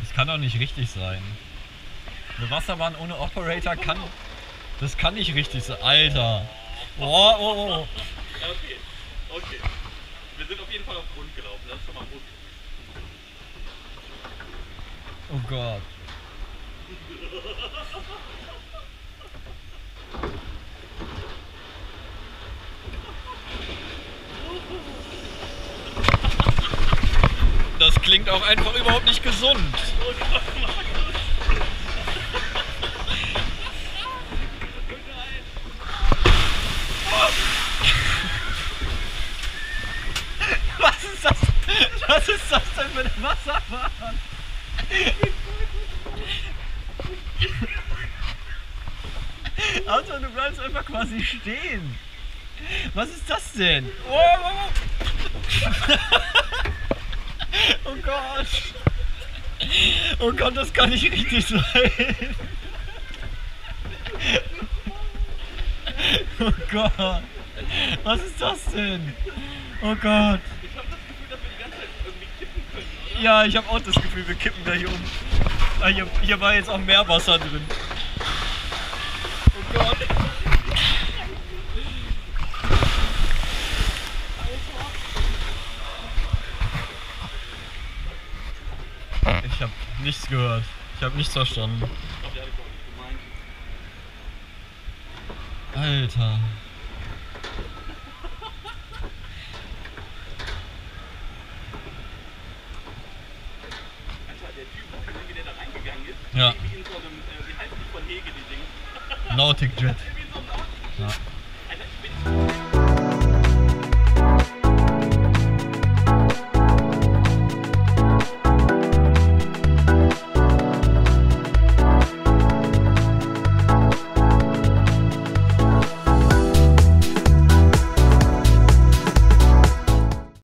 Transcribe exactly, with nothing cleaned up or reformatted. Das kann doch nicht richtig sein. Eine Wasserbahn ohne Operator kann... Das kann nicht richtig sein. Alter! Oh, oh, oh. Ja, okay. Okay. Wir sind auf jeden Fall auf Grund gelaufen. Das ist schon mal gut. Oh Gott. Das klingt auch einfach überhaupt nicht gesund. Oh Gott, Markus. Was ist das? Was ist das denn für eine Wasserbahn? Alter, du bleibst einfach quasi stehen. Was ist das denn? Oh, oh, oh. Oh Gott! Oh Gott, das kann nicht richtig sein! Oh Gott! Was ist das denn? Oh Gott! Ich hab das Gefühl, dass wir die ganze Zeit irgendwie kippen können, oder? Ja, ich hab auch das Gefühl, wir kippen gleich um. Ah, hier, hier war jetzt auch mehr Wasser drin. Oh Gott! Ich habe nichts gehört. Ich habe nichts verstanden. Alter. Alter, der Typ, wie der da reingegangen ist, ja. Wie in so einem, wie heißt das von Hege, die Ding? Nautic Jet.